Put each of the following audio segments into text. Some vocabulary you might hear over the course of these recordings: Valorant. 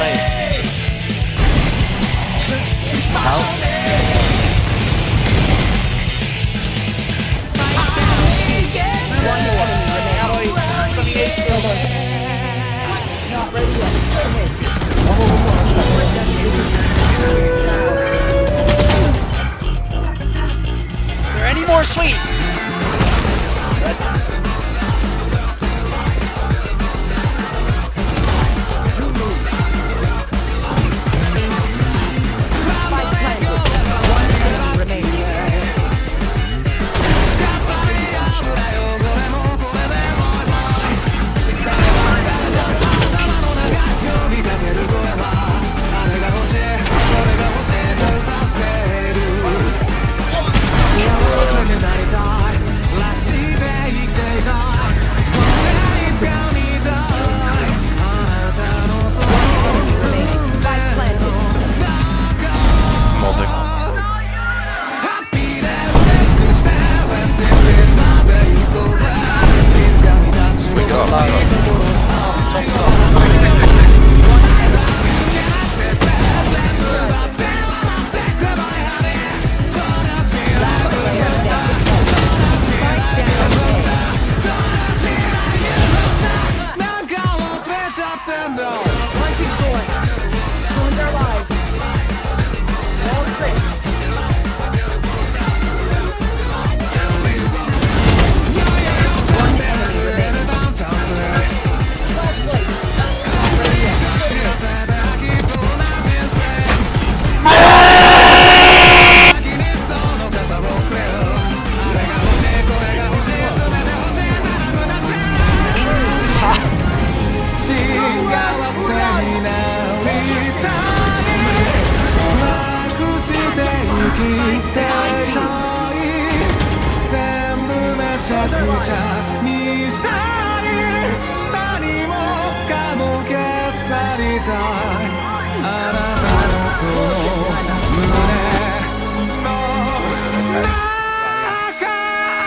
aí. Calma. Is there any more sweet?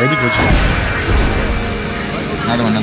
Maybe good. Another one.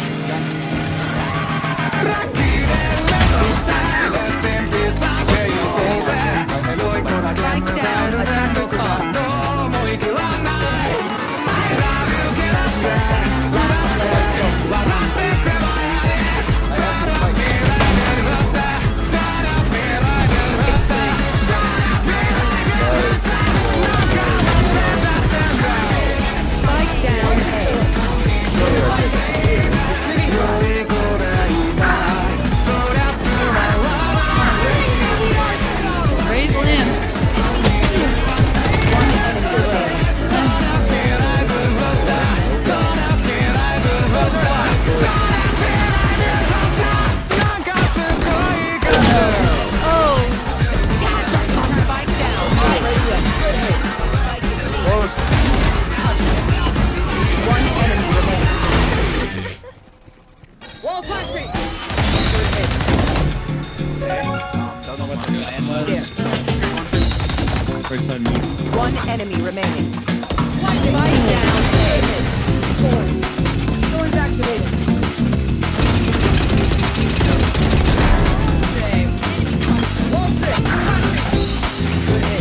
One enemy remaining. One fight down. Doors activated.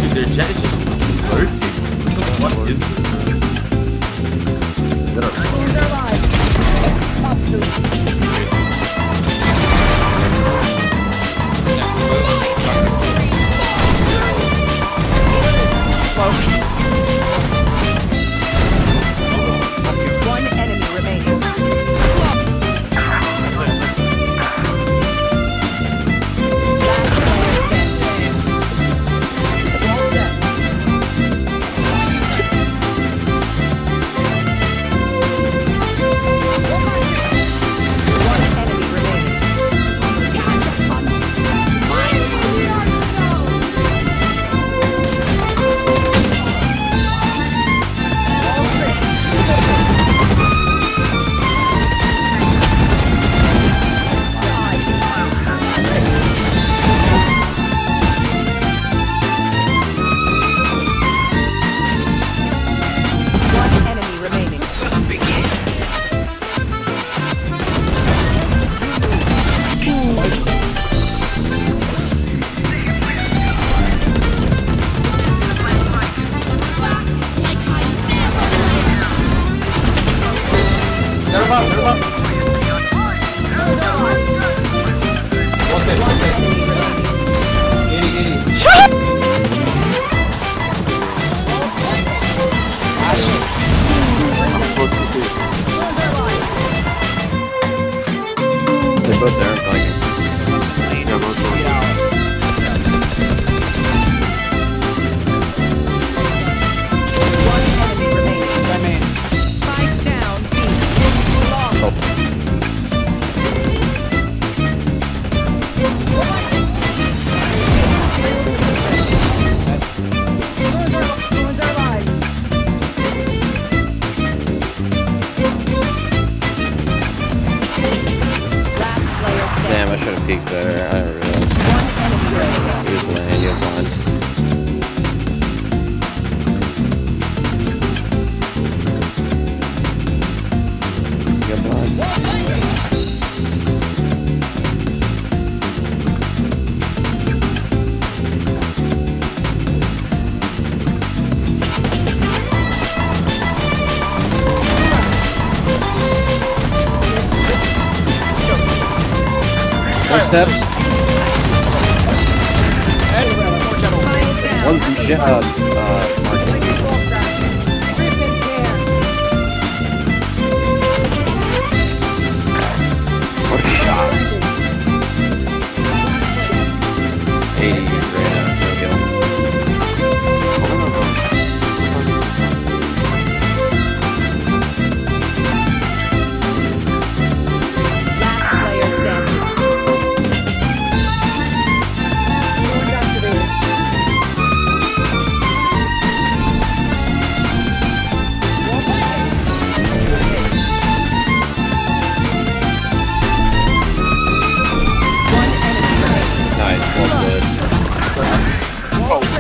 Dude, their jet is just broke. What is this? They're alive. One enemy remaining. They're both there, like, one's playing, yeah, one's going out. One enemy remaining, as I mean. Spike down, B, Damn, I should have peeked better. I don't realize. Here's the hand you'll find. You're blind. Steps. One jet what a shot. 80 right now. No kill.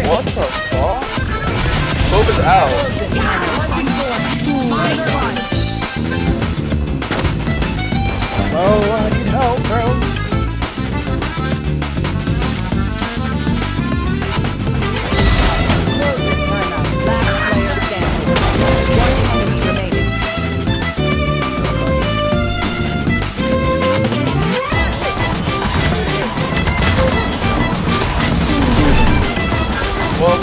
What the fuck? Focus out. Oh, I need help, bro. Type back. Both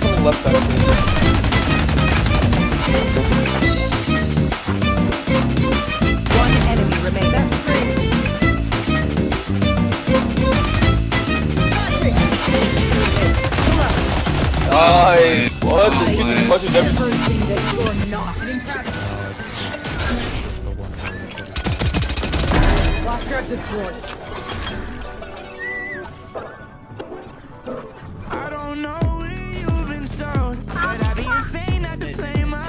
coming left side. What? Much everything that you're not in practice. Locker destroyed. I don't know where you've been sound, but I've been saying not to play my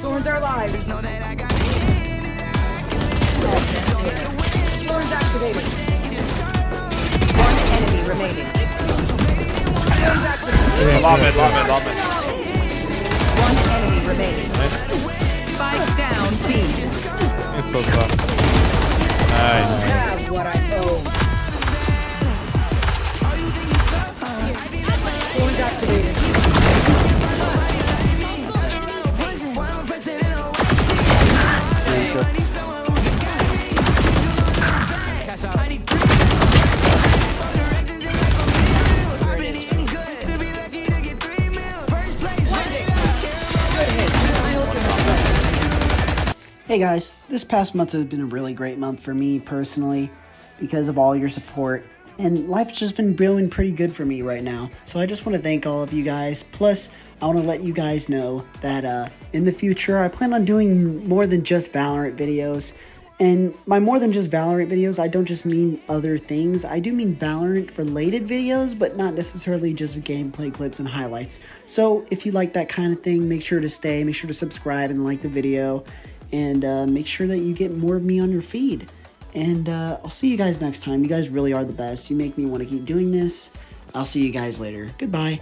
Thorns are alive. Thorns activated. Enemy remaining. Lob it. One enemy remaining. Nice. Spike down, B. It's close up. Nice. I have what I owe. Thorns activated. Hey guys, this past month has been a really great month for me personally because of all your support, and life's just been feeling pretty good for me right now. So I just want to thank all of you guys. Plus, I want to let you guys know that in the future, I plan on doing more than just Valorant videos. And by more than just Valorant videos, I don't just mean other things. I do mean Valorant related videos, but not necessarily just gameplay clips and highlights. So if you like that kind of thing, make sure to stay, make sure to subscribe and like the video. And make sure that you get more of me on your feed. And I'll see you guys next time. You guys really are the best. You make me want to keep doing this. I'll see you guys later. Goodbye.